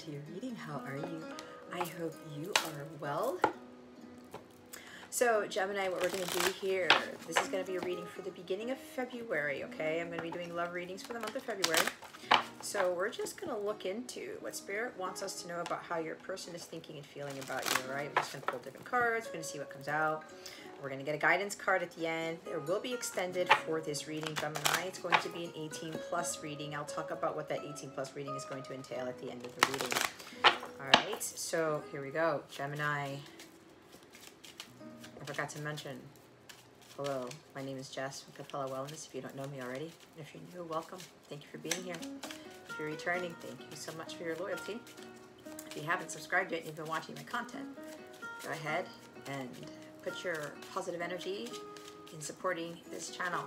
to your reading. How are you? I hope you are well. So Gemini, what we're going to do here, this is going to be a reading for the beginning of February, okay? I'm going to be doing love readings for the month of February. So we're just going to look into what Spirit wants us to know about how your person is thinking and feeling about you, right? We're just going to pull different cards. We're going to see what comes out. We're going to get a guidance card at the end. There will be extended for this reading, Gemini. It's going to be an 18+ reading. I'll talk about what that 18+ reading is going to entail at the end of the reading. All right, so here we go, Gemini. I forgot to mention, hello, my name is Jess from Capella Wellness. If you don't know me already, and if you're new, welcome. Thank you for being here. If you're returning, thank you so much for your loyalty. If you haven't subscribed yet and you've been watching my content, go ahead and put your positive energy in supporting this channel.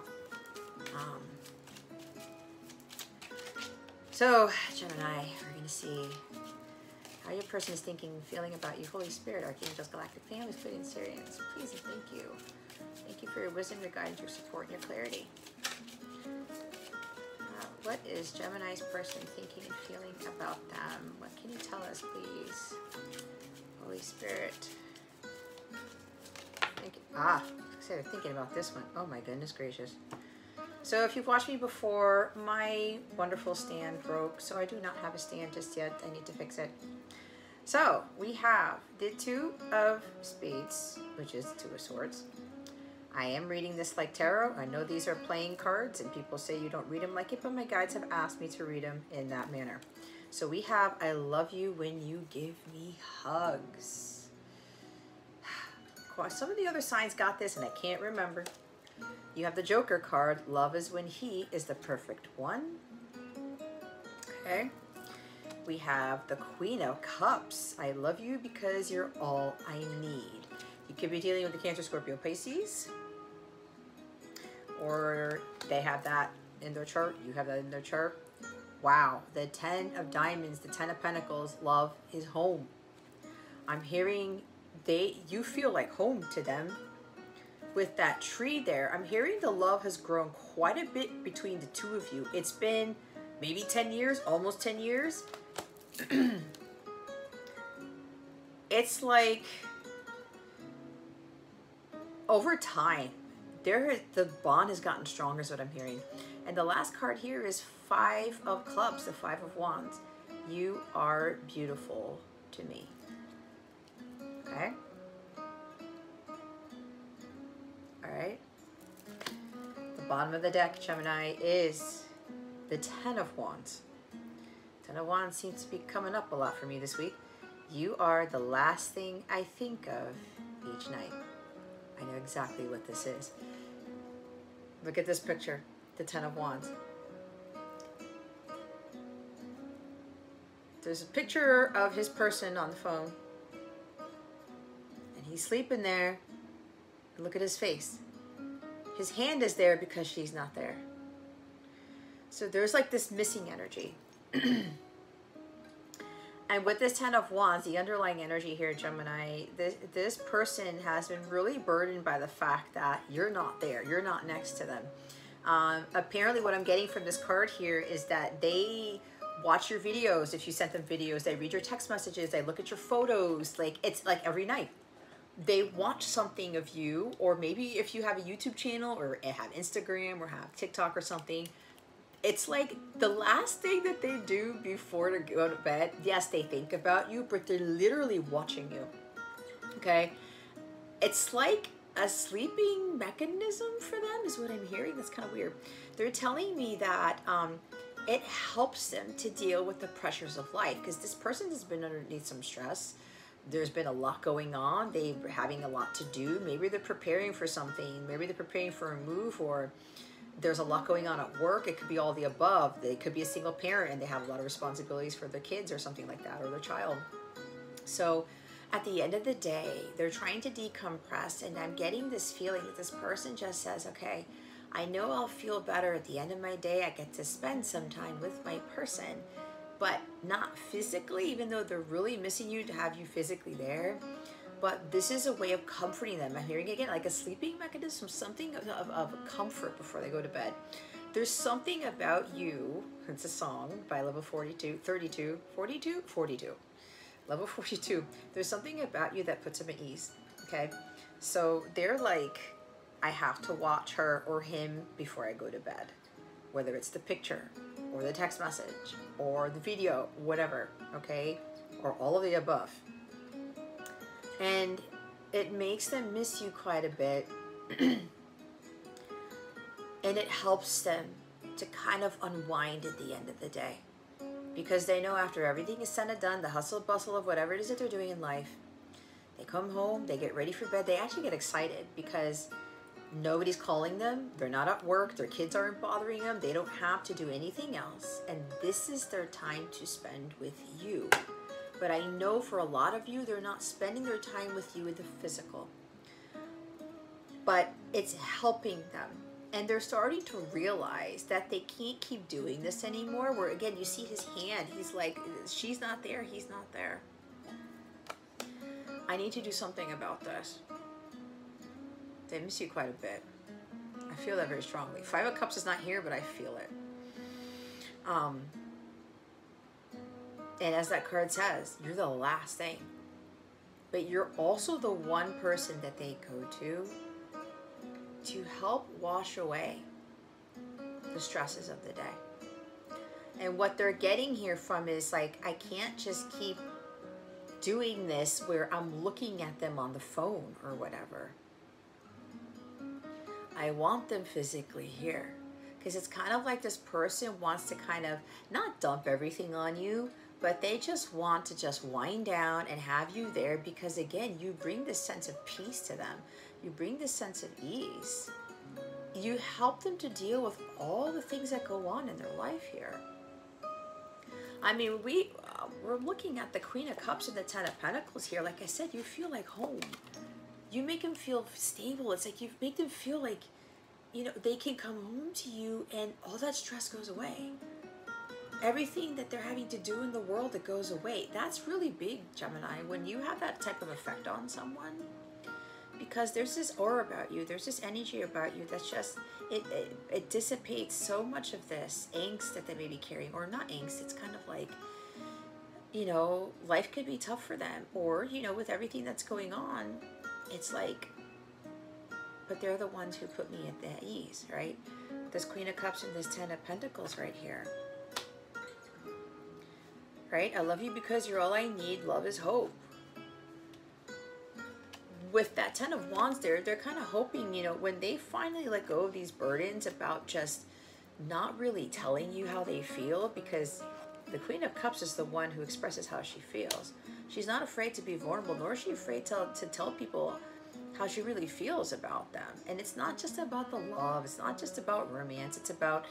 So, Gemini, we're going to see how your person is thinking and feeling about you. Holy Spirit, Archangels, Galactic Families, and Syrians, please and thank you. Thank you for your wisdom, your guidance, your support, and your clarity. What is Gemini's person thinking and feeling about them? What can you tell us, please? Holy Spirit. I'm thinking about this one. Oh my goodness gracious. So if you've watched me before, my wonderful stand broke, so I do not have a stand just yet. I need to fix it. So we have the Two of Spades, which is Two of Swords. I am reading this like tarot. I know these are playing cards, and people say you don't read them like it, but my guides have asked me to read them in that manner. So we have, I love you when you give me hugs. Some of the other signs got this, and I can't remember. You have the Joker card. Love is when he is the perfect one. Okay. We have the Queen of Cups. I love you because you're all I need. You could be dealing with the Cancer, Scorpio, Pisces, or they have that in their chart. You have that in their chart. Wow. The Ten of Diamonds, the Ten of Pentacles. Love is home. I'm hearing you feel like home to them. With that tree there, I'm hearing the love has grown quite a bit between the two of you. It's been maybe 10 years, almost 10 years. It's like over time, the bond has gotten stronger is what I'm hearing. And the last card here is Five of Clubs, the Five of Wands. You are beautiful to me. Okay? Alright, the bottom of the deck, Gemini, is the Ten of Wands. Ten of Wands seems to be coming up a lot for me this week. You are the last thing I think of each night. I know exactly what this is. Look at this picture, the Ten of Wands. There's a picture of his person on the phone, and he's sleeping there. Look at his face. His hand is there because she's not there. So there's like this missing energy. And with this Ten of Wands, the underlying energy here, Gemini, this person has been really burdened by the fact that you're not there. You're not next to them. Apparently what I'm getting from this card here is that they watch your videos. If you sent them videos, they read your text messages, they look at your photos. Like, it's like every night. They watch something of you, or maybe if you have a YouTube channel or have Instagram or have TikTok or something, it's like the last thing that they do before they go to bed. Yes, they think about you, but they're literally watching you, okay? It's like a sleeping mechanism for them is what I'm hearing. That's kind of weird. They're telling me that it helps them to deal with the pressures of life, because this person has been underneath some stress. There's been a lot going on. They're having a lot to do. Maybe they're preparing for something. Maybe they're preparing for a move, or there's a lot going on at work. It could be all the above. They could be a single parent and they have a lot of responsibilities for their kids or something like that, or their child. So at the end of the day, they're trying to decompress, and I'm getting this feeling that this person just says, okay, I know I'll feel better at the end of my day. I get to spend some time with my person, but not physically, even though they're really missing you to have you physically there. But this is a way of comforting them. I'm hearing again, like a sleeping mechanism, something of comfort before they go to bed. There's Something About You. It's a song by Level 42, 32, 42, 42. Level 42. There's Something About You that puts them at ease. Okay. So they're like, I have to watch her or him before I go to bed. Whether it's the picture or the text message or the video, whatever. Okay. Or all of the above. And it makes them miss you quite a bit. And it helps them to kind of unwind at the end of the day, because they know after everything is said and done, the hustle bustle of whatever it is that they're doing in life, they come home, they get ready for bed, they actually get excited because nobody's calling them, they're not at work, their kids aren't bothering them, they don't have to do anything else, and this is their time to spend with you. But I know for a lot of you, they're not spending their time with you in the physical, but it's helping them. And they're starting to realize that they can't keep doing this anymore. Where again, you see his hand. He's like, she's not there, he's not there. I need to do something about this. They miss you quite a bit. I feel that very strongly. Five of Cups is not here, but I feel it. And as that card says, you're the last thing. But you're also the one person that they go to help wash away the stresses of the day. And what they're getting here from is like, I can't just keep doing this where I'm looking at them on the phone or whatever. I want them physically here, because it's kind of like this person wants to kind of not dump everything on you, but they just want to just wind down and have you there, because again, you bring this sense of peace to them. You bring this sense of ease. You help them to deal with all the things that go on in their life here. I mean, we're looking at the Queen of Cups and the Ten of Pentacles here. Like I said, you feel like home. You make them feel stable. It's like you make them feel like, you know, they can come home to you and all that stress goes away. Everything that they're having to do in the world, that goes away. That's really big, Gemini, when you have that type of effect on someone. Because there's this aura about you, there's this energy about you that's just, it dissipates so much of this angst that they may be carrying, or not angst, it's kind of like, you know, life could be tough for them, or, you know, with everything that's going on, it's like, but they're the ones who put me at the ease, right? This Queen of Cups and this Ten of Pentacles right here. Right? I love you because you're all I need, love is hope. With that Ten of Wands there, they're kind of hoping, you know, when they finally let go of these burdens about just not really telling you how they feel, because the Queen of Cups is the one who expresses how she feels. She's not afraid to be vulnerable, nor is she afraid to tell people how she really feels about them. And it's not just about the love, it's not just about romance, it's about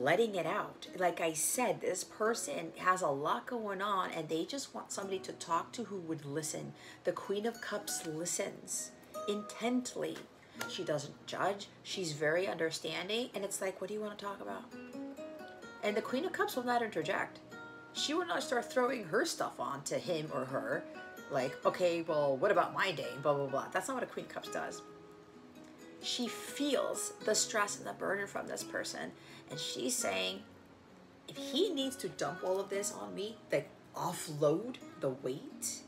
letting it out. Like I said, this person has a lot going on and they just want somebody to talk to who would listen. The Queen of Cups listens intently. She doesn't judge. She's very understanding. And it's like, what do you want to talk about? And the Queen of Cups will not interject. She will not start throwing her stuff on to him or her. Like, okay, well, what about my day? Blah, blah, blah. That's not what a Queen of Cups does. She feels the stress and the burden from this person. And she's saying, if he needs to dump all of this on me, like offload the weight,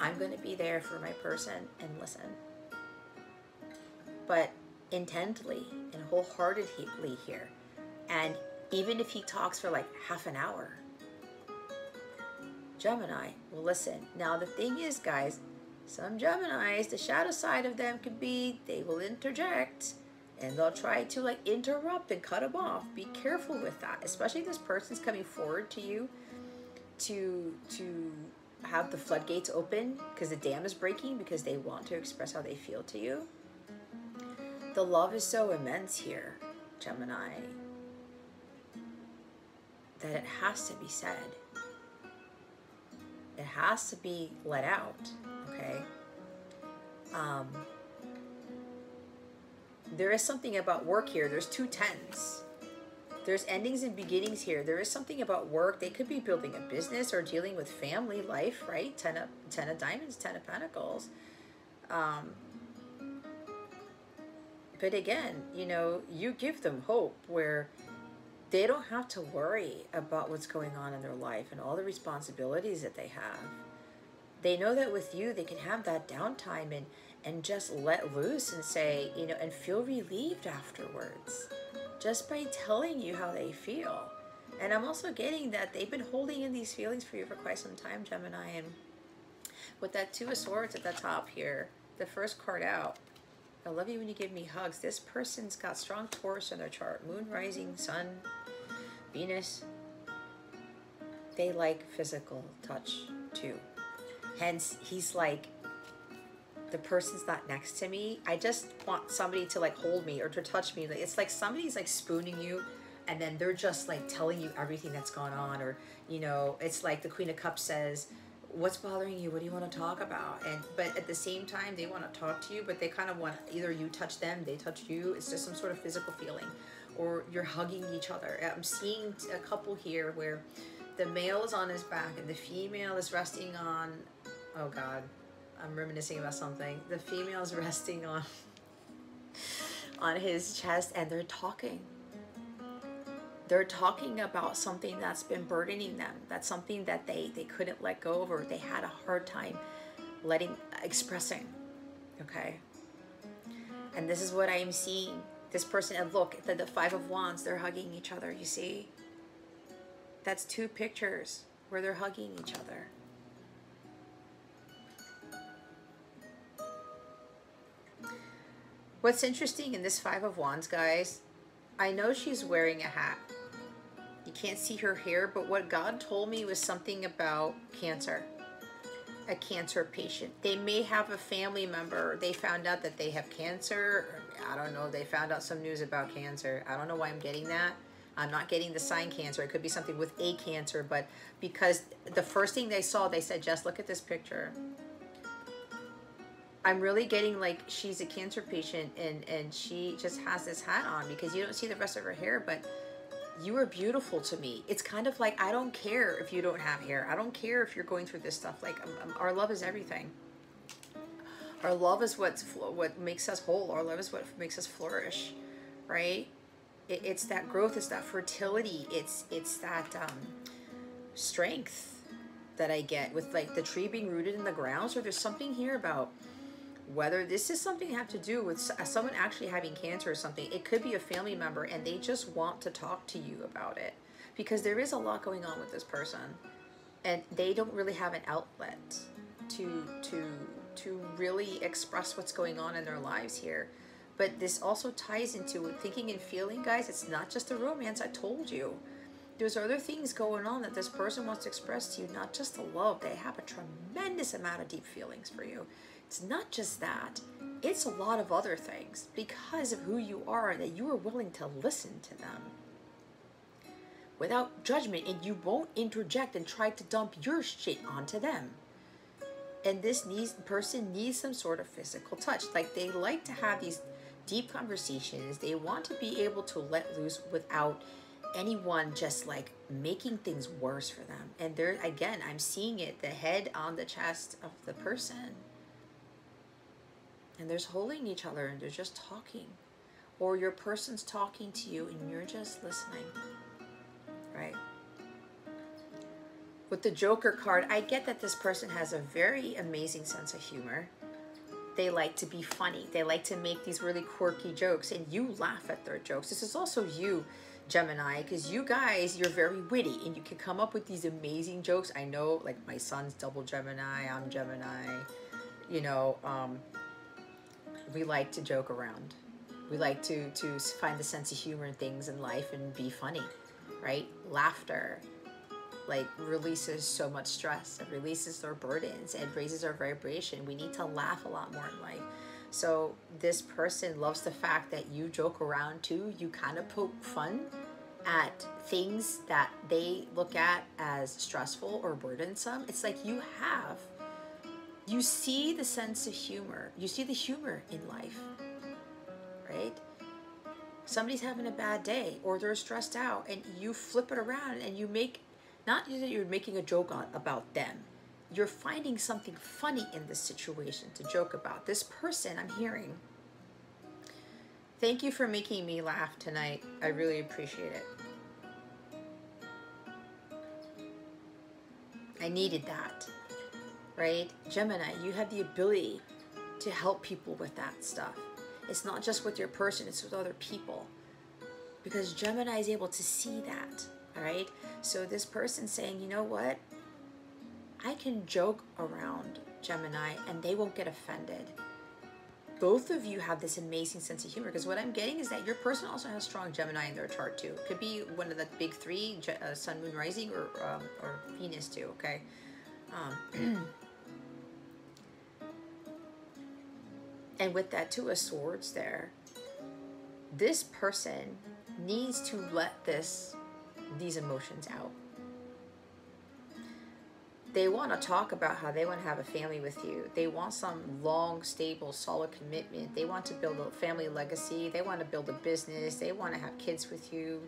I'm going to be there for my person and listen. But intently and wholeheartedly here. And even if he talks for like half an hour, Gemini will listen. Now the thing is, guys, some Geminis, the shadow side of them could be, they will interject and they'll try to like interrupt and cut them off. Be careful with that, especially if this person's coming forward to you to have the floodgates open, because the dam is breaking, because they want to express how they feel to you. The love is so immense here, Gemini, that it has to be said. It has to be let out. Okay. There is something about work here. There's two tens. There's endings and beginnings here. There is something about work. They could be building a business or dealing with family life, right? Ten of Diamonds, Ten of Pentacles. But again, you know, you give them hope where they don't have to worry about what's going on in their life and all the responsibilities that they have. They know that with you, they can have that downtime and just let loose and say, you know, and feel relieved afterwards just by telling you how they feel. And I'm also getting that they've been holding in these feelings for you for quite some time, Gemini. And with that Two of Swords at the top here, the first card out, I love you when you give me hugs. This person's got strong Taurus in their chart. Moon, rising, sun, Venus. They like physical touch too. Hence, he's like, the person's not next to me. I just want somebody to like hold me or to touch me. It's like somebody's like spooning you and then they're just like telling you everything that's gone on. Or, you know, it's like the Queen of Cups says, what's bothering you? What do you want to talk about? But at the same time, they want to talk to you, but they kind of want either you touch them, they touch you. It's just some sort of physical feeling, or you're hugging each other. I'm seeing a couple here where the male is on his back and the female is resting on, oh God, I'm reminiscing about something. The female is resting on his chest and they're talking. They're talking about something that's been burdening them. That's something that they couldn't let go of, or they had a hard time expressing, okay? And this is what I am seeing. This person, and look, the Five of Wands, they're hugging each other, you see? That's two pictures where they're hugging each other. What's interesting in this Five of Wands, guys, I know she's wearing a hat. You can't see her hair, but what God told me was something about cancer, a cancer patient. They may have a family member. They found out that they have cancer. I don't know. They found out some news about cancer. I don't know why I'm getting that. I'm not getting the sign cancer. It could be something with a cancer, but because the first thing they saw, they said, "Just look at this picture." I'm really getting like she's a cancer patient and she just has this hat on because you don't see the rest of her hair, but you are beautiful to me. It's kind of like, I don't care if you don't have hair. I don't care if you're going through this stuff. Like our love is everything. Our love is what makes us whole. Our love is what makes us flourish, right? It's that growth, it's that fertility, it's that strength that I get with like the tree being rooted in the ground. So there's something here about whether this is something have to do with someone actually having cancer or something. It could be a family member and they just want to talk to you about it because there is a lot going on with this person and they don't really have an outlet to really express what's going on in their lives here. But this also ties into thinking and feeling, guys. It's not just the romance, I told you. There's other things going on that this person wants to express to you, not just the love. They have a tremendous amount of deep feelings for you. It's not just that, it's a lot of other things because of who you are, that you are willing to listen to them without judgment and you won't interject and try to dump your shit onto them. And this person needs some sort of physical touch. Like they like to have these deep conversations. They want to be able to let loose without anyone just like making things worse for them. And there, again, I'm seeing it, the head on the chest of the person. And there's holding each other and they're just talking, or your person's talking to you and you're just listening, right? With the Joker card, I get that this person has a very amazing sense of humor. They like to be funny. They like to make these really quirky jokes and you laugh at their jokes. This is also you, Gemini, because you guys, you're very witty and you can come up with these amazing jokes. I know, like my son's double Gemini, I'm Gemini, you know, we like to joke around. We like to find the sense of humor in things in life and be funny, right? Laughter, like, releases so much stress. It releases our burdens. It raises our vibration. We need to laugh a lot more in life. So this person loves the fact that you joke around too. You kind of poke fun at things that they look at as stressful or burdensome. It's like you have... You see the sense of humor. You see the humor in life, right? Somebody's having a bad day or they're stressed out and you flip it around and you make, not that you're making a joke about them. You're finding something funny in this situation to joke about. This person, I'm hearing, Thank you for making me laugh tonight. I really appreciate it. I needed that, right? Gemini, you have the ability to help people with that stuff. It's not just with your person, it's with other people. Because Gemini is able to see that, all right? So this person saying, you know what? I can joke around, Gemini, and they won't get offended. Both of you have this amazing sense of humor, because what I'm getting is that your person also has strong Gemini in their chart too. Could be one of the big three, Sun, Moon, Rising, or Venus too, okay? And with that Two of Swords there, this person needs to let these emotions out. They want to talk about how they want to have a family with you. They want some long, stable, solid commitment. They want to build a family legacy. They want to build a business. They want to have kids with you.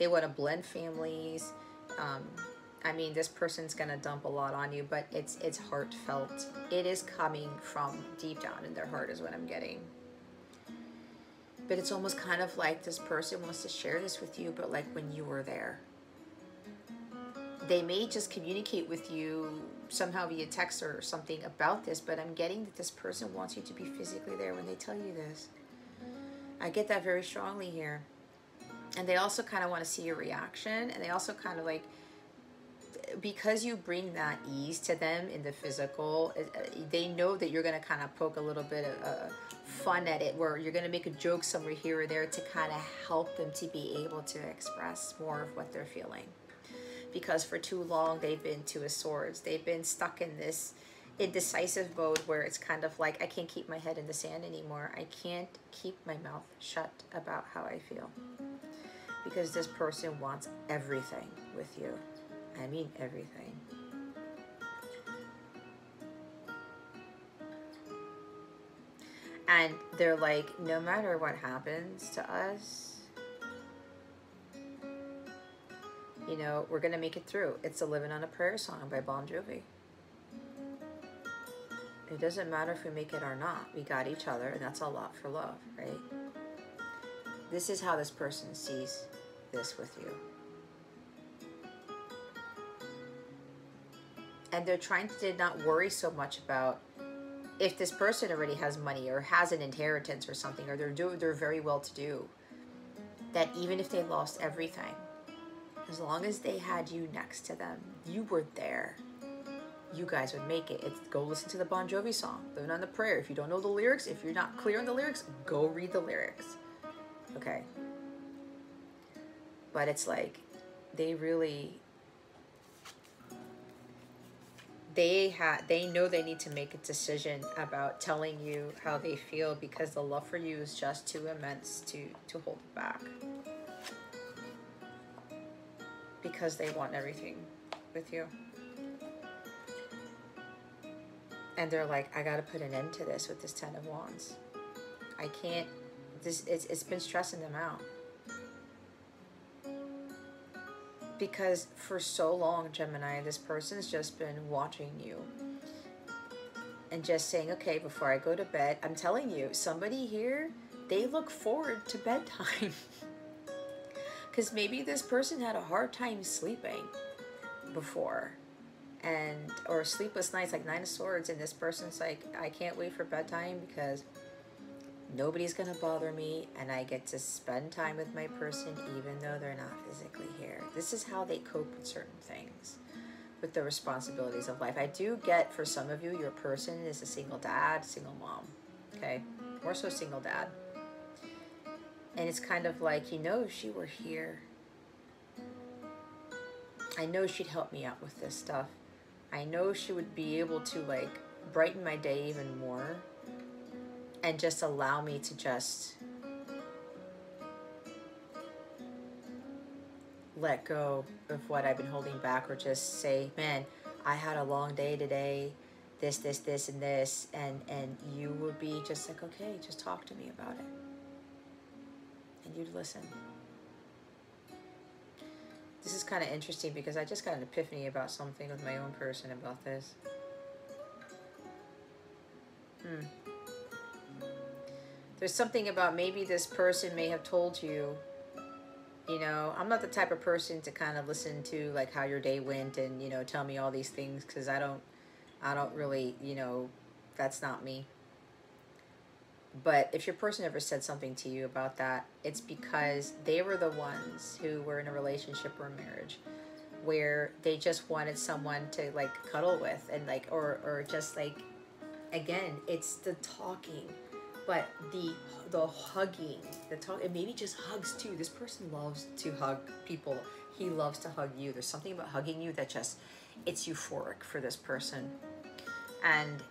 They want to blend families. I mean, this person's going to dump a lot on you, but it's heartfelt. It is coming from deep down in their heart is what I'm getting. But it's almost kind of like this person wants to share this with you, but like when you were there. They may just communicate with you somehow via text or something about this, but I'm getting that this person wants you to be physically there when they tell you this. I get that very strongly here. And they also kind of want to see your reaction, and they also kind of like, because you bring that ease to them in the physical, they know that you're going to kind of poke a little bit of fun at it, where you're going to make a joke somewhere here or there to kind of help them to be able to express more of what they're feeling. Because for too long they've been Two of Swords. They've been stuck in this indecisive mode where it's kind of like, I can't keep my head in the sand anymore. I can't keep my mouth shut about how I feel. Because this person wants everything with you. I mean everything. And they're like, no matter what happens to us, you know, we're going to make it through. It's a Living on a Prayer song by Bon Jovi. It doesn't matter if we make it or not. We got each other, and that's a lot for love, right? This is how this person sees this with you. And they're trying to not worry so much about if this person already has money or has an inheritance or something, or they're very well-to-do, that even if they lost everything, as long as they had you next to them, you were there, you guys would make it. Go listen to the Bon Jovi song, Living on the Prayer. If you don't know the lyrics, if you're not clear on the lyrics, go read the lyrics, okay? But it's like, they know they need to make a decision about telling you how they feel, because the love for you is just too immense to hold back. Because they want everything with you. And they're like, I gotta put an end to this with this Ten of Wands. I can't, it's been stressing them out. Because for so long, Gemini, this person's just been watching you and just saying, okay, before I go to bed, I'm telling you, somebody here, they look forward to bedtime. Because maybe this person had a hard time sleeping before, or sleepless nights like Nine of Swords, and this person's like, I can't wait for bedtime because nobody's going to bother me and I get to spend time with my person even though they're not physically here. This is how they cope with certain things, with the responsibilities of life. I do get, for some of you, your person is a single dad, single mom, okay? More so single dad. And it's kind of like, you know, if she were here, I know she'd help me out with this stuff. I know she would be able to, like, brighten my day even more and just allow me to just let go of what I've been holding back, or just say, man, I had a long day today, this, and this. And you would be just like, okay, just talk to me about it. And you'd listen. This is kind of interesting because I just got an epiphany about something with my own person about this. There's something about maybe this person may have told you, you know, I'm not the type of person to kind of listen to like how your day went and, you know, tell me all these things, because I don't really, you know, that's not me. But if your person ever said something to you about that, it's because they were the ones who were in a relationship or a marriage where they just wanted someone to like cuddle with and like, or just like, again, it's the talking, but the hugging, the talk, and maybe just hugs too. This person loves to hug people. He loves to hug you. There's something about hugging you that just, it's euphoric for this person. And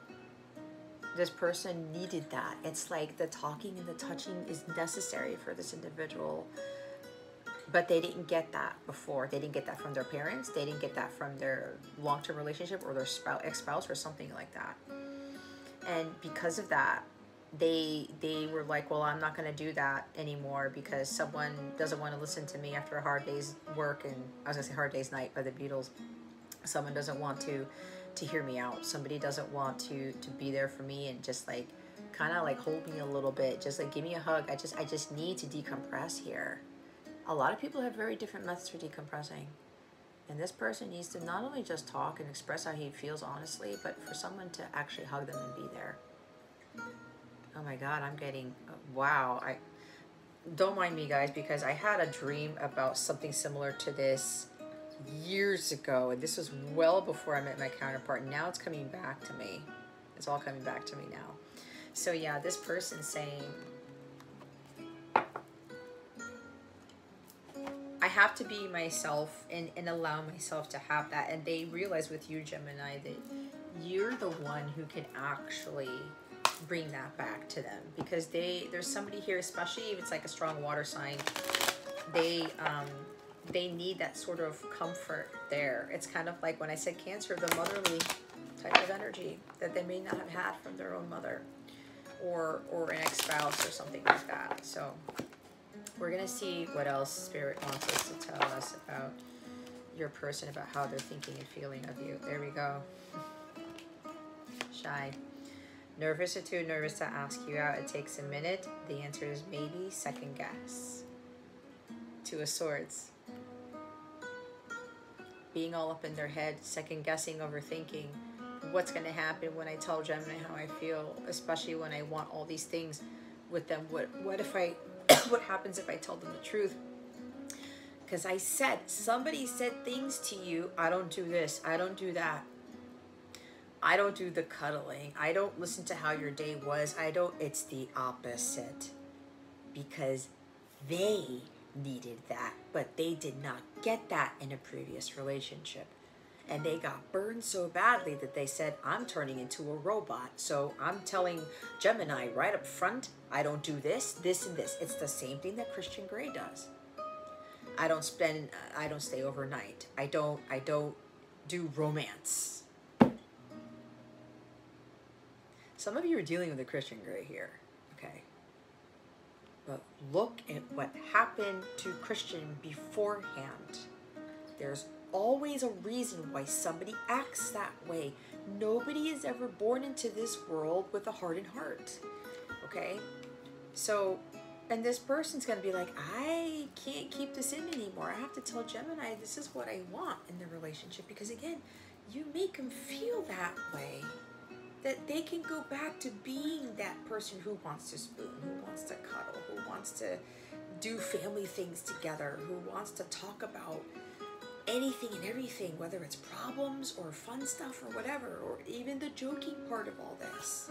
this person needed that. It's like the talking and the touching is necessary for this individual, but they didn't get that before. They didn't get that from their parents. They didn't get that from their long-term relationship or their ex-spouse or something like that. And because of that, they were like, well, I'm not going to do that anymore because someone doesn't want to listen to me after a hard day's work. And I was going to say Hard Day's Night by the Beatles. Someone doesn't want to hear me out. Somebody doesn't want to be there for me and just like kind of like hold me a little bit, just like give me a hug. I just need to decompress here. A lot of people have very different methods for decompressing, and this person needs to not only just talk and express how he feels honestly, but for someone to actually hug them and be there. Oh my God, I'm getting, wow. I don't mind me guys, because I had a dream about something similar to this years ago, and this was well before I met my counterpart. Now it's coming back to me. It's all coming back to me now. So yeah, this person saying, I have to be myself and allow myself to have that. And they realize with you, Gemini, that you're the one who can actually bring that back to them, because there's somebody here, especially if it's like a strong water sign, they need that sort of comfort there. It's kind of like when I said Cancer, the motherly type of energy that they may not have had from their own mother or an ex-spouse or something like that. So we're going to see what else Spirit wants us to tell us about your person, about how they're thinking and feeling of you. There we go. Shy. Nervous or too nervous to ask you out. It takes a minute. The answer is maybe. Second guess. Two of Swords. Being all up in their head, second guessing, overthinking what's going to happen when I tell Gemini how I feel, especially when I want all these things with them. What if I what happens if I tell them the truth? Because I said, somebody said things to you. I don't do this, I don't do that, I don't do the cuddling, I don't listen to how your day was, I don't. It's the opposite, because they needed that, but they did not get that in a previous relationship, and they got burned so badly that they said, I'm turning into a robot, so I'm telling Gemini right up front, I don't do this, this, and this. It's the same thing that Christian Grey does. I don't stay overnight, I don't do romance. Some of you are dealing with a Christian Grey here, okay? But look at what happened to Christian beforehand. There's always a reason why somebody acts that way. Nobody is ever born into this world with a hardened heart, okay? So, and this person's gonna be like, I can't keep this in anymore. I have to tell Gemini this is what I want in the relationship, because again, you make them feel that way, that they can go back to being that person who wants to spoon, who wants to cuddle, who wants to do family things together, who wants to talk about anything and everything, whether it's problems or fun stuff or whatever, or even the joking part of all this.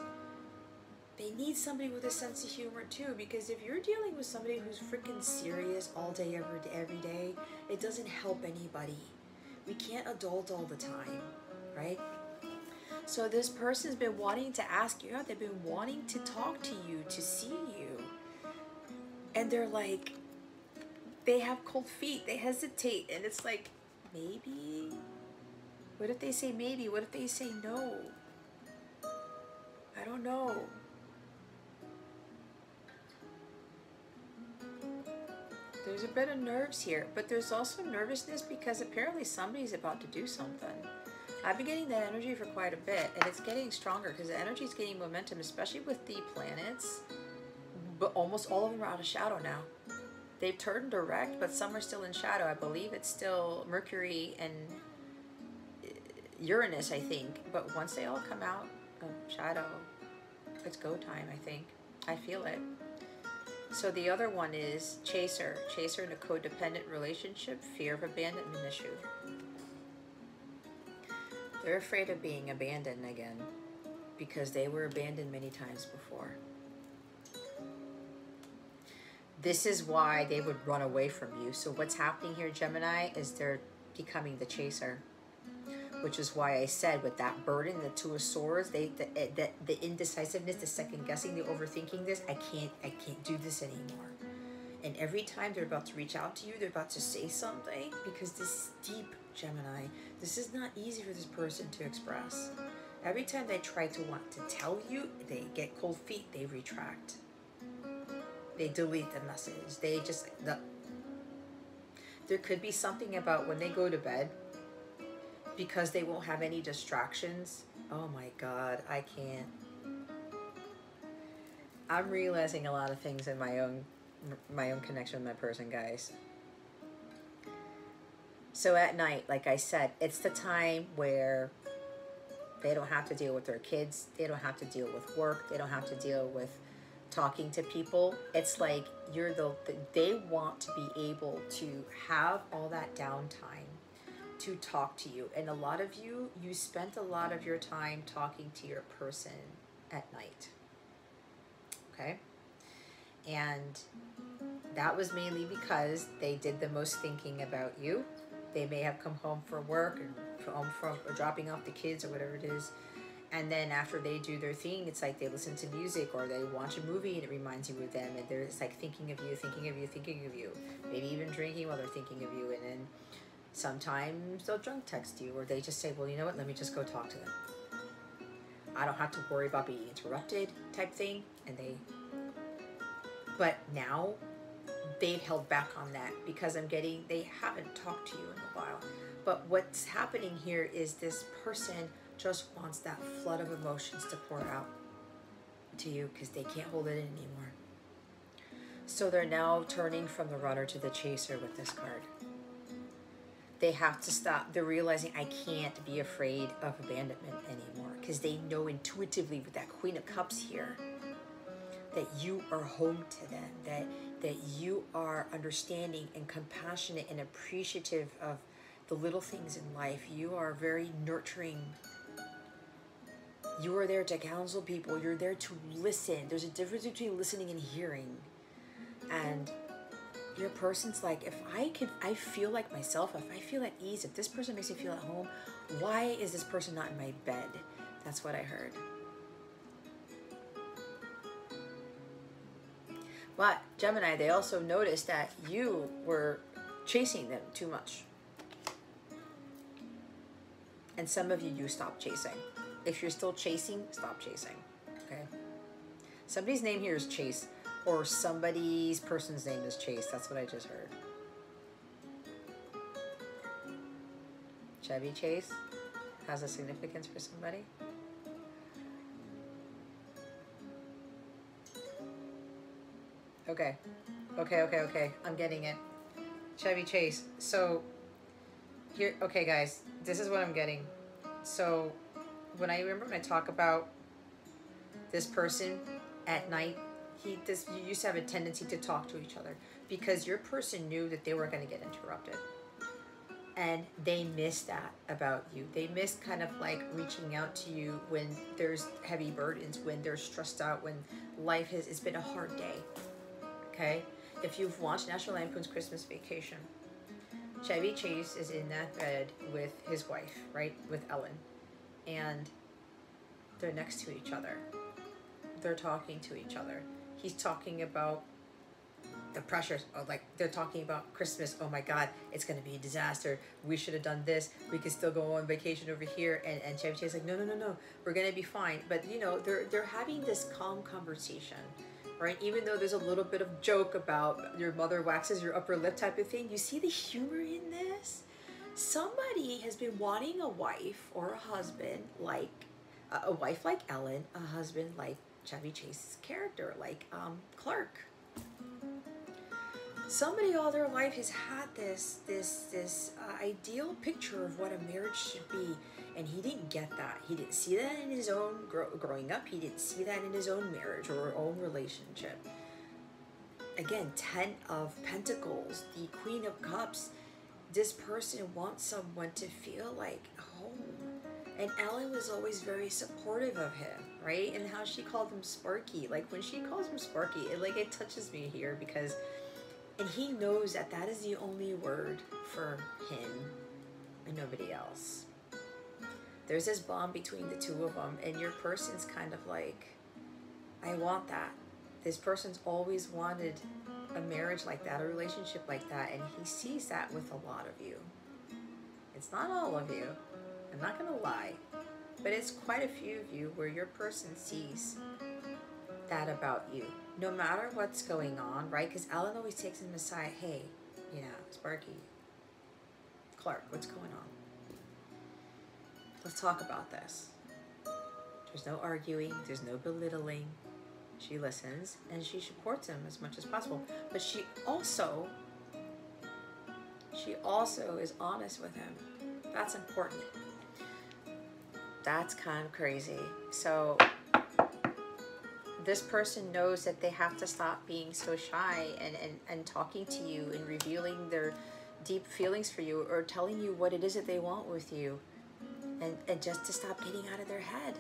They need somebody with a sense of humor too, because if you're dealing with somebody who's freaking serious all day, every day, it doesn't help anybody. We can't adult all the time, right? So this person's been wanting to ask you out. They've been wanting to talk to you, to see you. And they're like, they have cold feet. They hesitate. And it's like, maybe? What if they say maybe? What if they say no? I don't know. There's a bit of nerves here. But there's also nervousness because apparently somebody's about to do something. I've been getting that energy for quite a bit, and it's getting stronger because the energy is gaining momentum, especially with the planets but almost all of them are out of shadow now. They've turned direct, but some are still in shadow. I believe it's still Mercury and Uranus, I think. But once they all come out of shadow, it's go time, I think. I feel it. So the other one is Chaser. Chaser in a codependent relationship, fear of abandonment issue. They're afraid of being abandoned again because they were abandoned many times before. This is why they would run away from you. So what's happening here, Gemini, is they're becoming the chaser, which is why I said with that burden, the Two of Swords, the indecisiveness, the second guessing, the overthinking this, I can't do this anymore. And every time they're about to reach out to you, they're about to say something, because this is deep, Gemini. This is not easy for this person to express. Every time they try to want to tell you, they get cold feet, they retract. They delete the message. They just, there could be something about when they go to bed, because they won't have any distractions. Oh my God, I can't. I'm realizing a lot of things in my own connection with my person, guys. So at night, like I said, it's the time where they don't have to deal with their kids. They don't have to deal with work. They don't have to deal with talking to people. It's like you're they want to be able to have all that downtime to talk to you. And a lot of you spent a lot of your time talking to your person at night, okay? And that was mainly because they did the most thinking about you. They may have come home from work or home from or dropping off the kids or whatever it is. And then after they do their thing, it's like they listen to music or they watch a movie and it reminds you of them. And they're just like thinking of you, thinking of you, thinking of you. Maybe even drinking while they're thinking of you. And then sometimes they'll drunk text you, or they just say, well, you know what, let me just go talk to them. I don't have to worry about being interrupted type thing. And they, but now they've held back on that because I'm getting, they haven't talked to you in a while. But what's happening here is this person just wants that flood of emotions to pour out to you because they can't hold it in anymore. So they're now turning from the runner to the chaser with this card. They have to stop. They're realizing I can't be afraid of abandonment anymore, because they know intuitively with that Queen of Cups here that you are home to them, that you are understanding and compassionate and appreciative of the little things in life. You are very nurturing. You are there to counsel people. You're there to listen. There's a difference between listening and hearing. And your person's like, if I feel like myself, if I feel at ease, if this person makes me feel at home, why is this person not in my bed? That's what I heard. But Gemini, they also noticed that you were chasing them too much. And some of you stop chasing. If you're still chasing, stop chasing, okay? Somebody's name here is Chase, or somebody's person's name is Chase. That's what I just heard. Chevy Chase has a significance for somebody. Okay, okay, I'm getting it. Chevy Chase, so here, okay guys, this is what I'm getting. So when I talk about this person at night, you used to have a tendency to talk to each other because your person knew that they were going to get interrupted, and they missed that about you. They missed kind of like reaching out to you when there's heavy burdens, when they're stressed out, when life has, it's been a hard day, okay? If you've watched National Lampoon's Christmas Vacation, Chevy Chase is in that bed with his wife, right, with Ellen, and they're next to each other. They're talking to each other. He's talking about the pressures, like they're talking about Christmas. Oh my God, it's gonna be a disaster. We should have done this. We could still go on vacation over here. And Chevy Chase is like, no, we're gonna be fine. But you know, they're having this calm conversation, right? Even though there's a little bit of joke about your mother waxes your upper lip type of thing, you see the humor in this? Somebody has been wanting a wife or a husband like, a wife like Ellen, a husband like Chevy Chase's character, like Clark. Somebody all their life has had this ideal picture of what a marriage should be, and he didn't get that. He didn't see that in his own growing up. He didn't see that in his own marriage or own relationship. Again, Ten of Pentacles, the Queen of Cups. This person wants someone to feel like home. And Ellen was always very supportive of him, right? And how she called him Sparky. Like, when she calls him Sparky, it touches me here because... And he knows that that is the only word for him and nobody else. There's this bond between the two of them, and your person's kind of like, I want that. This person's always wanted a marriage like that, a relationship like that, and he sees that with a lot of you. It's not all of you, I'm not gonna lie, but it's quite a few of you where your person sees that about you. No matter what's going on, right? Because Ellen always takes him aside. Hey, you know, Sparky, Clark, what's going on? Let's talk about this. There's no arguing. There's no belittling. She listens and she supports him as much as possible. But she also is honest with him. That's important. That's kind of crazy. So... this person knows that they have to stop being so shy and talking to you and revealing their deep feelings for you or telling you what it is that they want with you, and just to stop getting out of their head.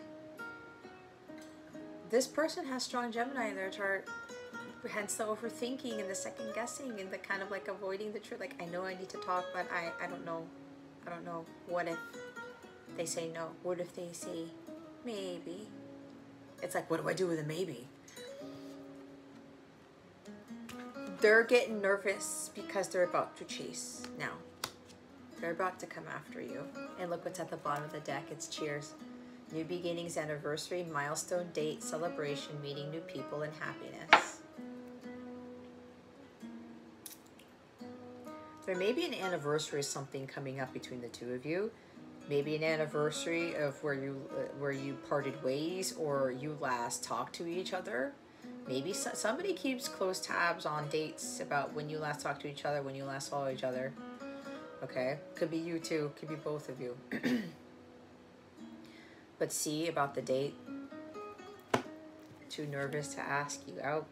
This person has strong Gemini in their chart, hence the overthinking and the second guessing and the kind of like avoiding the truth. Like, I know I need to talk, but I don't know. I don't know. What if they say no? What if they say maybe? It's like, what do I do with a maybe? They're getting nervous because they're about to chase now. They're about to come after you. And look what's at the bottom of the deck. It's cheers. New beginnings, anniversary, milestone, date, celebration, meeting new people, and happiness. There may be an anniversary of something coming up between the two of you. Maybe an anniversary of where you parted ways or you last talked to each other. Maybe somebody keeps close tabs on dates about when you last talked to each other, when you last saw each other. Okay? Could be you two. Could be both of you. But see about the date. Too nervous to ask you out.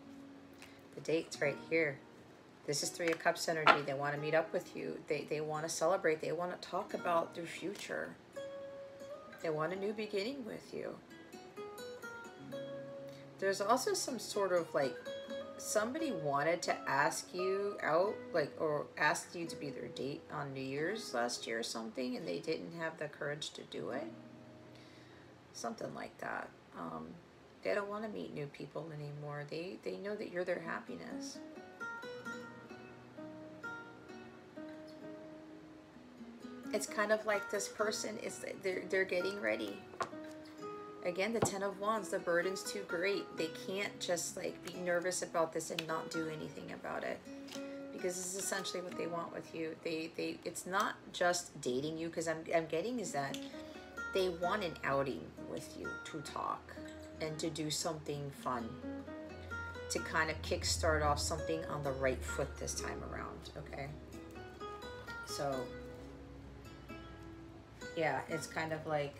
The date's right here. This is Three of Cups energy. They want to meet up with you. They want to celebrate. They want to talk about their future. They want a new beginning with you. There's also some sort of like, somebody wanted to ask you out, like, or asked you to be their date on New Year's last year or something, and they didn't have the courage to do it. Something like that. They don't want to meet new people anymore. They know that you're their happiness. It's kind of like this person is they're getting ready. Again, the Ten of Wands, the burden's too great. They can't just like be nervous about this and not do anything about it, because this is essentially what they want with you. They it's not just dating you, because I'm getting is that they want an outing with you to talk and to do something fun, to kind of kickstart off something on the right foot this time around. Okay, so. Yeah, it's kind of like,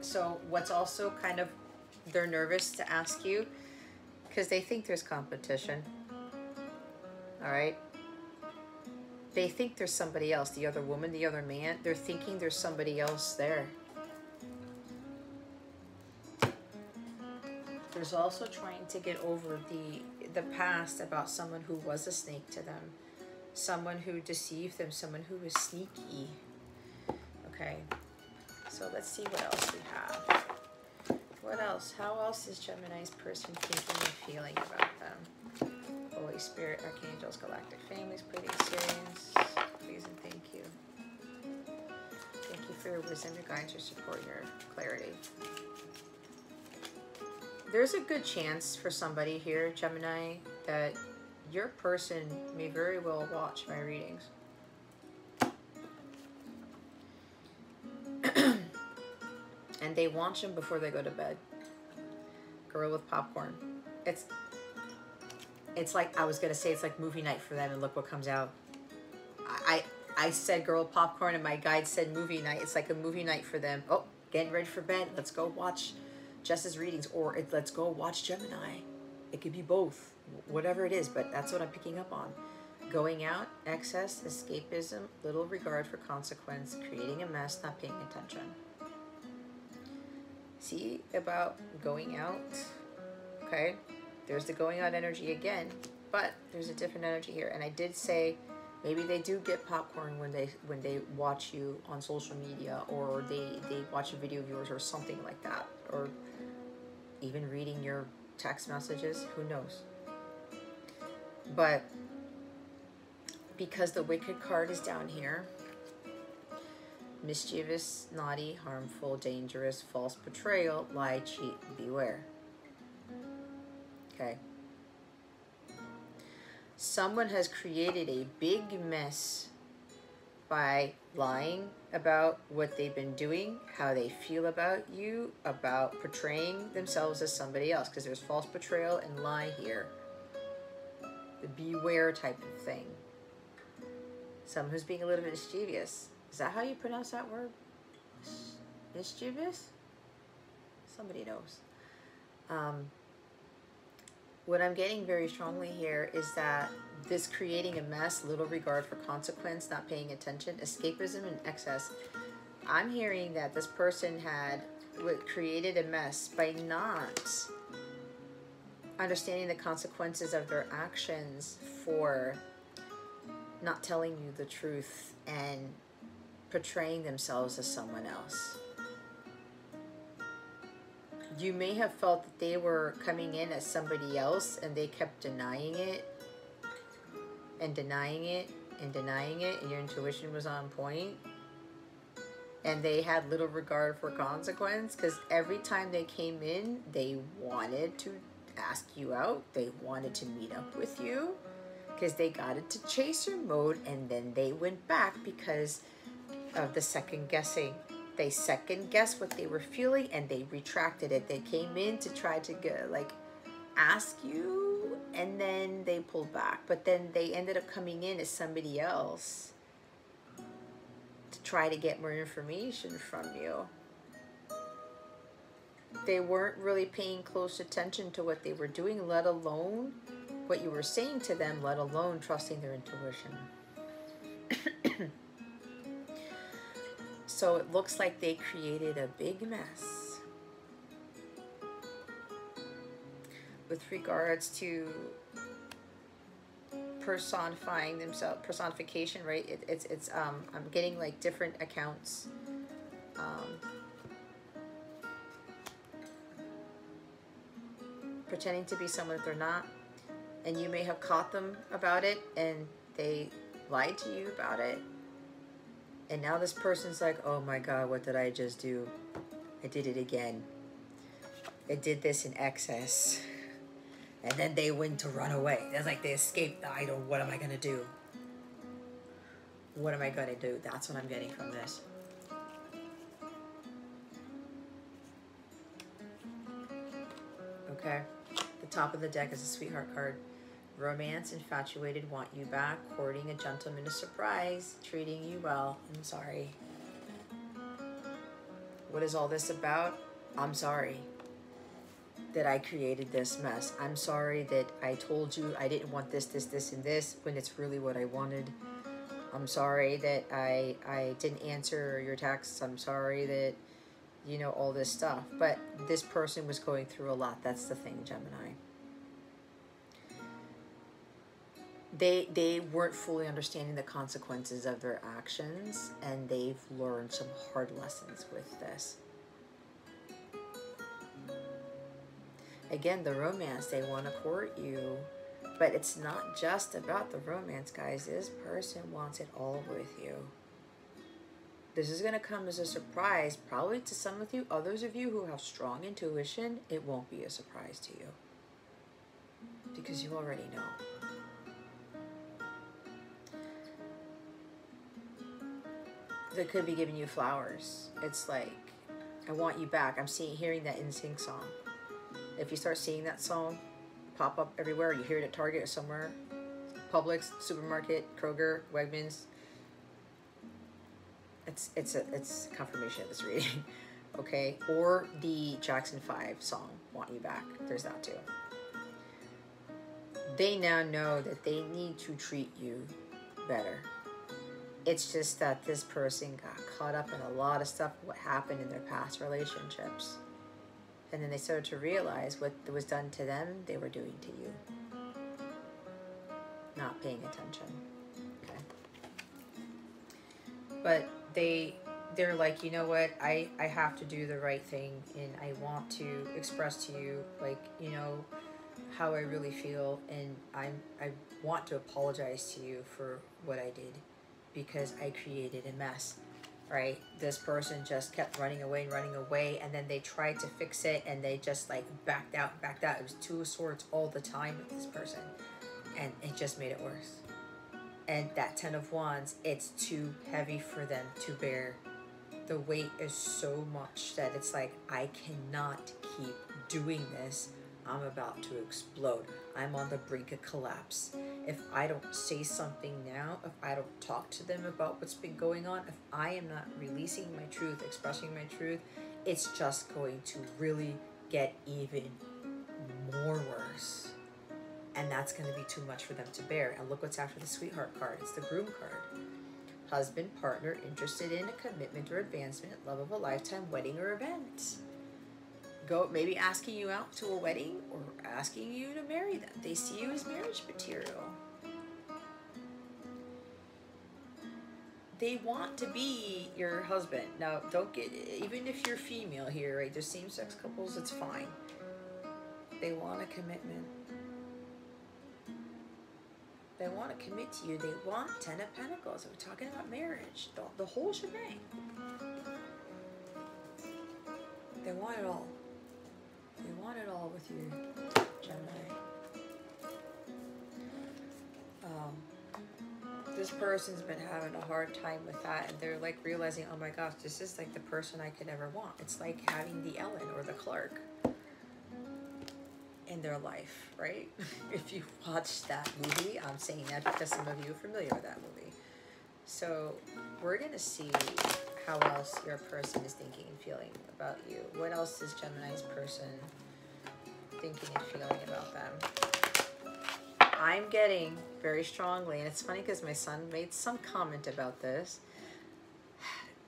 so what's also kind of, they're nervous to ask you because they think there's competition, all right? They think there's somebody else, the other woman, the other man. They're thinking there's somebody else there. There's also trying to get over the past about someone who was a snake to them, someone who deceived them, someone who was sneaky. Okay, so let's see what else we have. What else? How else is Gemini's person thinking and feeling about them? Holy Spirit, Archangels, Galactic Families, pleading serious. Please and thank you. Thank you for your wisdom, your guidance, your support, your clarity. There's a good chance for somebody here, Gemini, that your person may very well watch my readings. They watch them before they go to bed. girl with popcorn. It's like, I was going to say it's like movie night for them, and look what comes out. I said girl with popcorn, and my guide said movie night. It's like a movie night for them. Oh, getting ready for bed. Let's go watch Jess's readings, or let's go watch Gemini. It could be both, whatever it is, but that's what I'm picking up on. Going out, excess, escapism, little regard for consequence, creating a mess, not paying attention. See about going out, okay? There's the going out energy again, but there's a different energy here. And I did say maybe they do get popcorn when they watch you on social media, or they watch a video of yours or something like that, or even reading your text messages, who knows? But because the wicked card is down here, mischievous, naughty, harmful, dangerous, false, betrayal, lie, cheat, beware. Okay. Someone has created a big mess by lying about what they've been doing, how they feel about you, about portraying themselves as somebody else, because there's false betrayal and lie here. The beware type of thing. Someone who's being a little bit mischievous. Is that how you pronounce that word? Mischievous? Somebody knows. What I'm getting very strongly here is that this creating a mess, little regard for consequence, not paying attention, escapism and excess. I'm hearing that this person had created a mess by not understanding the consequences of their actions, for not telling you the truth and portraying themselves as someone else. You may have felt that they were coming in as somebody else, and they kept denying it and denying it and denying it, and your intuition was on point. And they had little regard for consequence, because every time they came in, they wanted to ask you out. They wanted to meet up with you because they got into chaser mode, and then they went back because of the second guessing. They second guessed what they were feeling, and they retracted it. They came in to try to get, like, ask you, and then they pulled back. But then they ended up coming in as somebody else to try to get more information from you. They weren't really paying close attention to what they were doing, let alone what you were saying to them, let alone trusting their intuition. So it looks like they created a big mess. With regards to personifying themselves, personification, right? It's I'm getting like different accounts. Pretending to be someone that they're not. And you may have caught them about it, and they lied to you about it. And now this person's like, oh my God, what did I just do? I did it again. I did this in excess. And then they went to run away. That's like they escaped the idol. What am I going to do? What am I going to do? That's what I'm getting from this. Okay. The top of the deck is a sweetheart card. Romance, infatuated, want you back, courting a gentleman, a surprise, treating you well. I'm sorry. What is all this about? I'm sorry that I created this mess. I'm sorry that I told you I didn't want this, this, this, and this, when it's really what I wanted. I'm sorry that I didn't answer your texts. I'm sorry that, you know, all this stuff. But this person was going through a lot. That's the thing, Gemini. They weren't fully understanding the consequences of their actions, and they've learned some hard lessons with this. Again, the romance, they want to court you, but it's not just about the romance, guys. This person wants it all with you. This is going to come as a surprise, probably to some of you. Others of you who have strong intuition, it won't be a surprise to you, because you already know. They could be giving you flowers. It's like, I want you back. I'm hearing that NSYNC song. If you start seeing that song pop up everywhere, you hear it at Target or somewhere, Publix, supermarket, Kroger, Wegmans, it's confirmation of this reading. Okay, or the Jackson 5 song, Want You Back, there's that too. They now know that they need to treat you better. It's just that this person got caught up in a lot of stuff, what happened in their past relationships. And then they started to realize what was done to them, they were doing to you. Not paying attention. Okay. But they're like, you know what, I have to do the right thing, and I want to express to you, like, you know, how I really feel, and I want to apologize to you for what I did, because I created a mess, right? This person just kept running away, and then they tried to fix it, and they just like backed out. It was two of swords all the time with this person, and it just made it worse. And that 10 of wands, it's too heavy for them to bear. The weight is so much that it's like, I cannot keep doing this. I'm about to explode. I'm on the brink of collapse. If I don't say something now, if I don't talk to them about what's been going on, if I am not releasing my truth, expressing my truth, it's just going to really get even more worse. And that's going to be too much for them to bear. And look what's after the sweetheart card. It's the groom card. Husband, partner, interested in a commitment or advancement, love of a lifetime, wedding or event. Go, maybe asking you out to a wedding or asking you to marry them. They see you as marriage material. They want to be your husband. Now, don't get, even if you're female here, right? There's same-sex couples, it's fine. They want a commitment. They want to commit to you. They want 10 of Pentacles. We're talking about marriage, the whole shebang. They want it all. They want it all with you, Gemini. This person's been having a hard time with that, and they're like realizing, oh my gosh, this is like the person I could ever want. It's like having the Ellen or the Clark in their life, right? If you watched that movie, I'm saying that because some of you are familiar with that movie. So we're gonna see how else your person is thinking and feeling about you. What else is Gemini's person thinking and feeling about them? I'm getting very strongly, and it's funny because my son made some comment about this.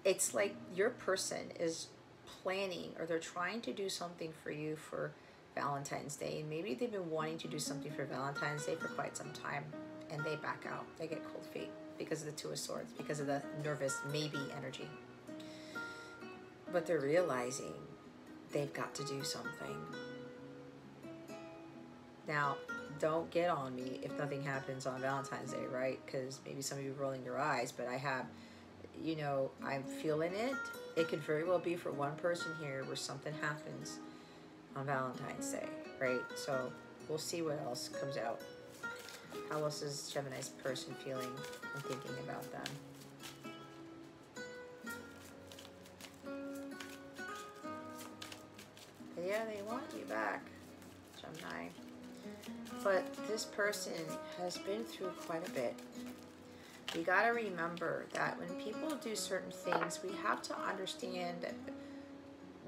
It's like your person is planning, or they're trying to do something for you for Valentine's Day, and maybe they've been wanting to do something for Valentine's Day for quite some time, and they back out. They get cold feet because of the Two of Swords, because of the nervous maybe energy. But they're realizing they've got to do something. Now, don't get on me if nothing happens on Valentine's Day, right? Because maybe some of you are rolling your eyes, but I have, you know, I'm feeling it. It could very well be for one person here where something happens on Valentine's Day, right? So we'll see what else comes out. How else is Gemini's person feeling and thinking about them? But yeah, they want you back, Gemini. But this person has been through quite a bit. You gotta remember that when people do certain things, we have to understand that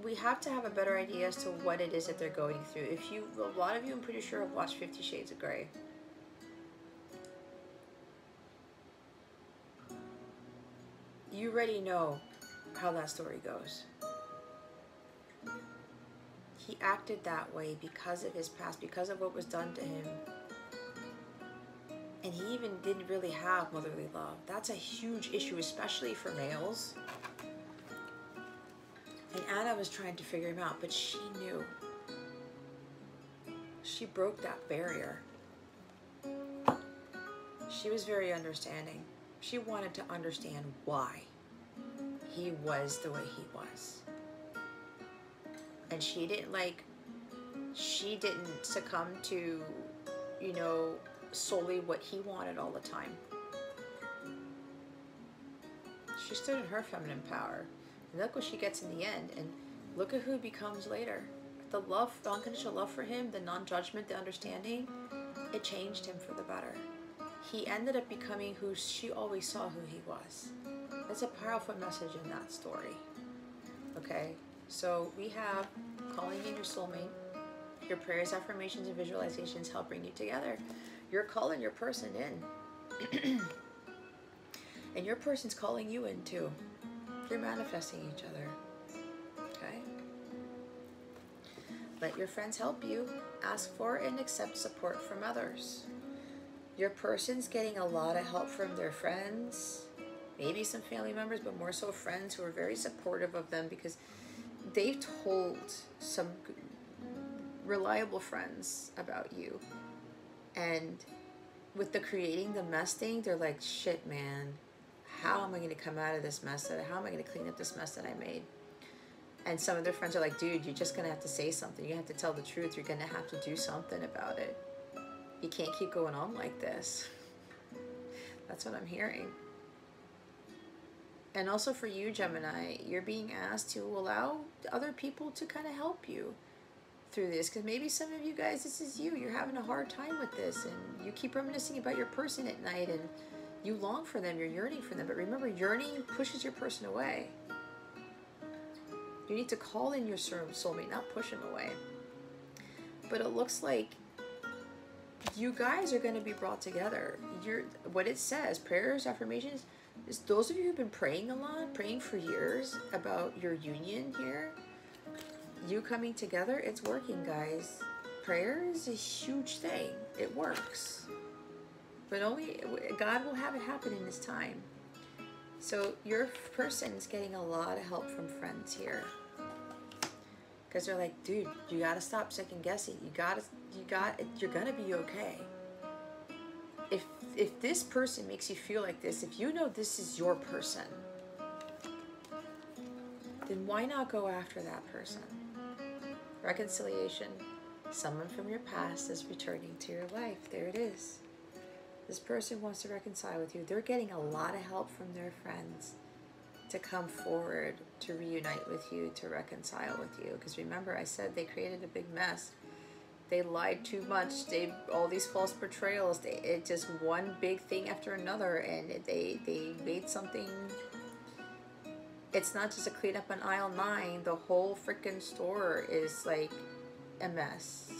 we have to have a better idea as to what it is that they're going through. If you, a lot of you, I'm pretty sure, have watched 50 Shades of Grey. You already know how that story goes. He acted that way because of his past, because of what was done to him. And he even didn't really have motherly love. That's a huge issue, especially for males. And Anna was trying to figure him out, but she knew. She broke that barrier. She was very understanding. She wanted to understand why he was the way he was. And she didn't succumb to, you know, solely what he wanted all the time. She stood in her feminine power. And look what she gets in the end, and look at who becomes later. the love, the unconditional love for him, the non-judgment, the understanding, it changed him for the better. He ended up becoming who she always saw who he was. That's a powerful message in that story. Okay, so we have calling in your soulmate. Your prayers, affirmations, and visualizations help bring you together. You're calling your person in. And your person's calling you in too. You're manifesting each other. Okay? Let your friends help you. Ask for and accept support from others. Your person's getting a lot of help from their friends, maybe some family members, but more so friends who are very supportive of them because they've told some reliable friends about you. And with the creating the mess thing, they're like, shit, man, how am I going to come out of this mess? How am I going to clean up this mess that I made? And some of their friends are like, dude, you're just going to have to say something. You have to tell the truth. You're going to have to do something about it. You can't keep going on like this. That's what I'm hearing. And also for you, Gemini, you're being asked to allow other people to kind of help you through this. Because maybe some of you guys, this is you. You're having a hard time with this. And you keep reminiscing about your person at night. And you long for them. You're yearning for them. But remember, yearning pushes your person away. You need to call in your soulmate, not push him away. But it looks like you guys are going to be brought together. You're, what it says, prayers, affirmations, is those of you who've been praying a lot, praying for years about your union here, you coming together, it's working, guys. Prayer is a huge thing. It works. But only God will have it happen in His time. So your person's getting a lot of help from friends here. Because they're like, dude, you gotta stop second guessing. You're gonna be okay. If this person makes you feel like this, if you know this is your person, then why not go after that person? Reconciliation. Someone from your past is returning to your life. There it is. This person wants to reconcile with you. They're getting a lot of help from their friends to come forward, to reunite with you, to reconcile with you. Because remember, I said they created a big mess. They lied too much. They all these false portrayals. It just one big thing after another, and they made something. It's not just a clean up on aisle 9. The whole freaking store is like a mess.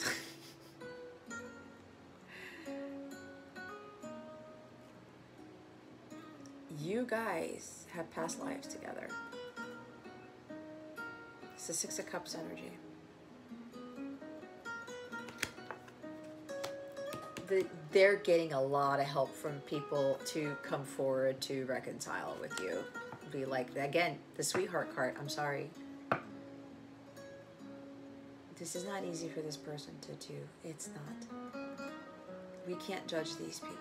You guys have past lives together. It's the 6 of Cups energy. They're getting a lot of help from people to come forward to reconcile with you. Be like, again, the sweetheart card. I'm sorry. This is not easy for this person to do. It's not. We can't judge these people.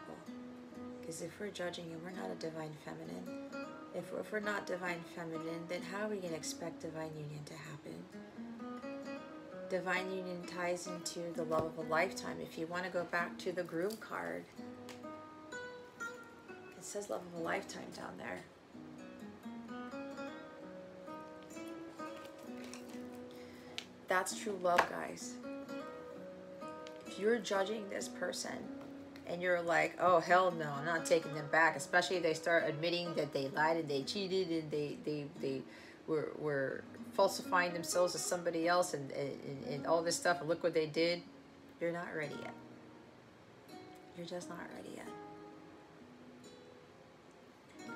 Because if we're judging and we're not a divine feminine, if we're not divine feminine, then how are we going to expect divine union to happen? Divine union ties into the love of a lifetime. If you want to go back to the groom card, it says love of a lifetime down there. That's true love, guys. If you're judging this person, and you're like, oh, hell no, I'm not taking them back. Especially if they start admitting that they lied and they cheated and they were falsifying themselves as somebody else and all this stuff. And look what they did. You're not ready yet. You're just not ready yet.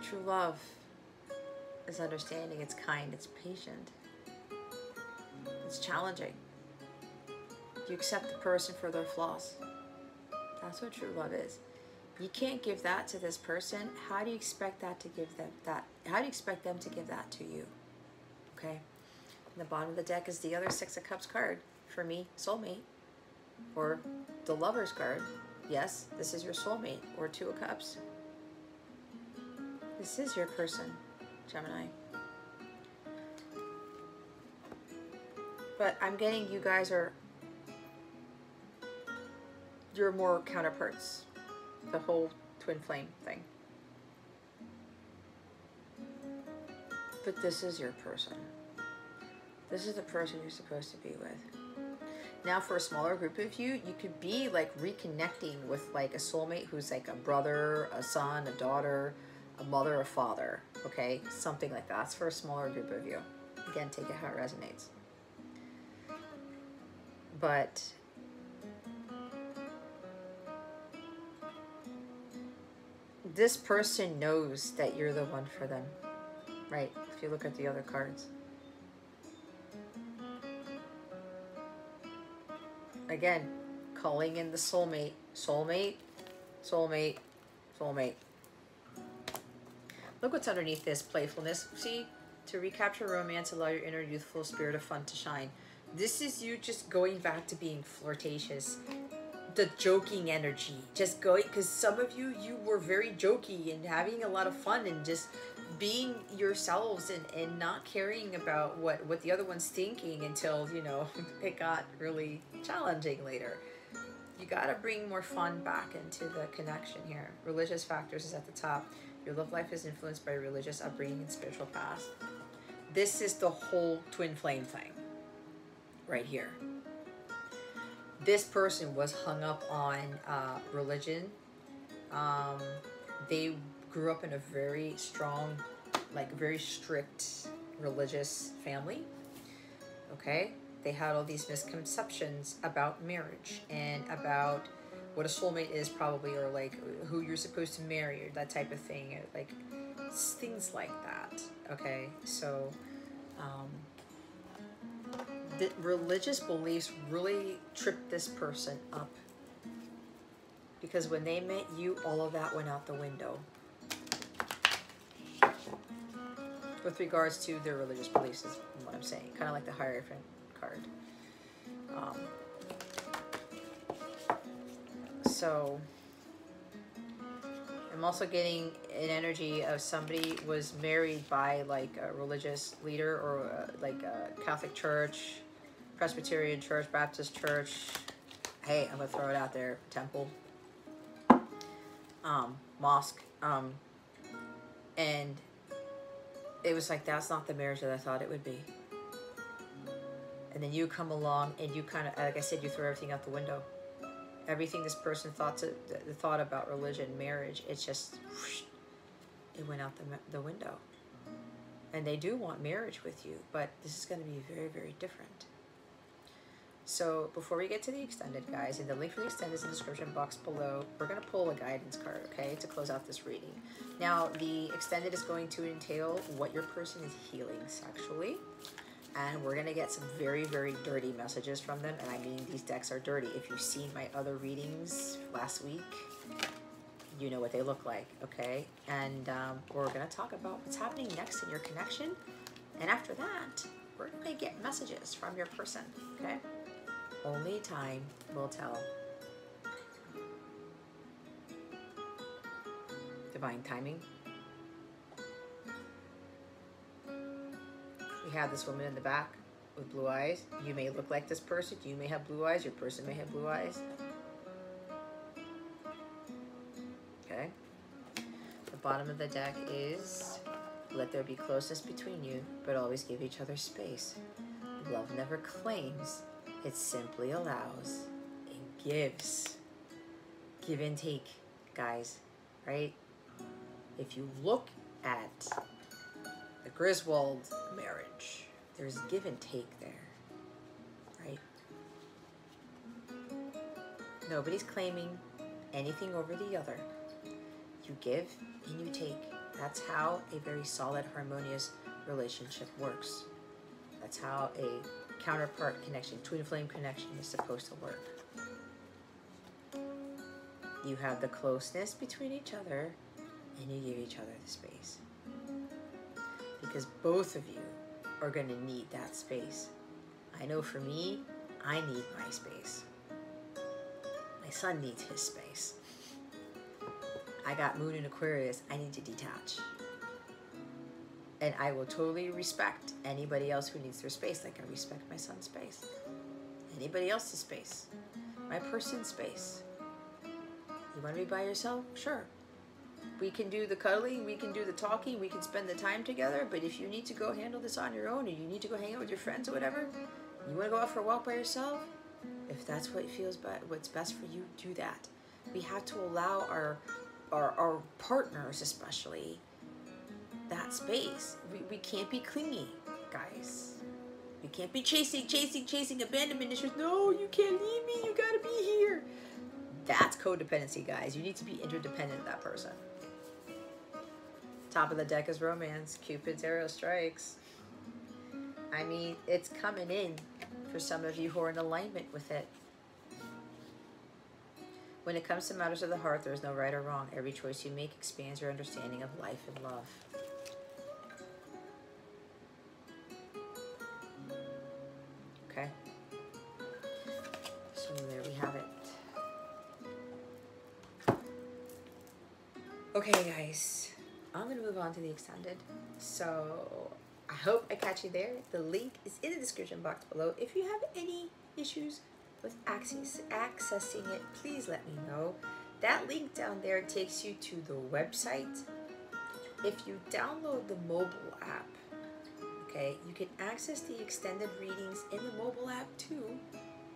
True love is understanding. It's kind. It's patient. It's challenging. You accept the person for their flaws. That's what true love is. You can't give that to this person. How do you expect that to give them that? How do you expect them to give that to you? Okay. And the bottom of the deck is the other 6 of Cups card. For me, soulmate. Or the lover's card. Yes, this is your soulmate. Or 2 of Cups. This is your person, Gemini. But I'm getting you guys are your more counterparts, the whole twin flame thing. But this is your person. This is the person you're supposed to be with. Now for a smaller group of you, you could be like reconnecting with like a soulmate who's like a brother, a son, a daughter, a mother, a father, okay? Something like that. That's for a smaller group of you. Again, take it how it resonates. But this person knows that you're the one for them, right? If you look at the other cards. Again, calling in the soulmate, soulmate, soulmate, soulmate. Look what's underneath this playfulness. See, to recapture romance, allow your inner youthful spirit of fun to shine. This is you just going back to being flirtatious, the joking energy, just going, because some of you, you were very jokey and having a lot of fun and just being yourselves and not caring about what the other one's thinking until, you know, it got really challenging later. You got to bring more fun back into the connection here. Religious factors is at the top. Your love life is influenced by religious upbringing and spiritual past. This is the whole twin flame thing right here. This person was hung up on religion. They grew up in a very strong, like very strict religious family, okay? They had all these misconceptions about marriage and about what a soulmate is probably, or like who you're supposed to marry or that type of thing, like things like that, okay? So the religious beliefs really tripped this person up, because when they met you, all of that went out the window with regards to their religious beliefs is what I'm saying, kind of like the Hierophant card. So I'm also getting an energy of somebody was married by like a religious leader or like a Catholic church, Presbyterian church, Baptist church. Hey, I'm gonna throw it out there. Temple, mosque, and it was like, that's not the marriage that I thought it would be. And then you come along and you kind of, like I said, you throw everything out the window. Everything this person thought about religion, marriage, it's just, whoosh, it went out the window. And they do want marriage with you, but this is going to be very, very different. So before we get to the extended, guys, and the link for the extended is in the description box below, we're going to pull a guidance card, okay, to close out this reading. Now, the extended is going to entail what your person is healing sexually, and we're going to get some very, very dirty messages from them, and I mean these decks are dirty. If you've seen my other readings last week, you know what they look like, okay? And we're going to talk about what's happening next in your connection, and after that, we're going to get messages from your person, okay? Only time will tell. Divine timing. We have this woman in the back with blue eyes. You may look like this person. You may have blue eyes. Your person may have blue eyes. Okay. The bottom of the deck is, let there be closeness between you, but always give each other space. Love never claims. It simply allows and gives. Give and take, guys, right? If you look at the Griswold marriage, there's give and take there, right? Nobody's claiming anything over the other. You give and you take. That's how a very solid, harmonious relationship works. That's how a counterpart connection, twin flame connection is supposed to work. You have the closeness between each other and you give each other the space. Because both of you are going to need that space. I know for me, I need my space. My son needs his space. I got Moon in Aquarius. I need to detach. And I will totally respect anybody else who needs their space, like I respect my son's space. Anybody else's space. My person's space. You want to be by yourself? Sure. We can do the cuddling, we can do the talking, we can spend the time together, but if you need to go handle this on your own, or you need to go hang out with your friends or whatever, you want to go out for a walk by yourself, If that's what feels what's best for you, do that. We have to allow our partners, especially, that space. We can't be clingy, guys. We can't be chasing abandonment issues. No, you can't leave me. You gotta be here. That's codependency, guys. You need to be interdependent of that person. Top of the deck is romance. Cupid's arrow strikes. I mean, it's coming in for some of you who are in alignment with it. When it comes to matters of the heart, there is no right or wrong. Every choice you make expands your understanding of life and love. Okay. So there we have it. Okay, guys. I'm going to move on to the extended. So I hope I catch you there. The link is in the description box below. If you have any issues with accessing it, please let me know. That link down there takes you to the website. If you download the mobile app, okay, you can access the extended readings in the mobile app too.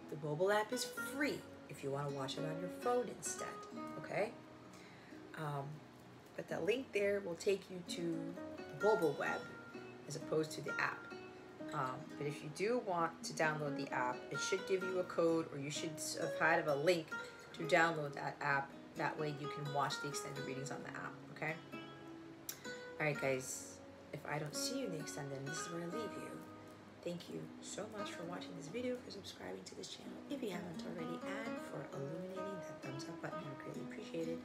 The mobile app is free if you want to watch it on your phone instead, okay? But that link there will take you to the mobile web as opposed to the app. But if you do want to download the app, it should give you a code, or you should have had a link to download that app. That way you can watch the extended readings on the app, okay? All right, guys, if I don't see you in the extended, this is where I leave you. Thank you so much for watching this video, for subscribing to this channel if you haven't already, and for illuminating that thumbs up button. I greatly appreciate it.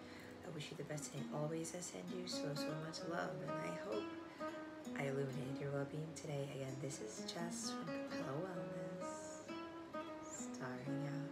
I wish you the best day always. I send you so much love, and I hope I illuminated your well-being today. Again, this is Jess from Capella Wellness, starting out.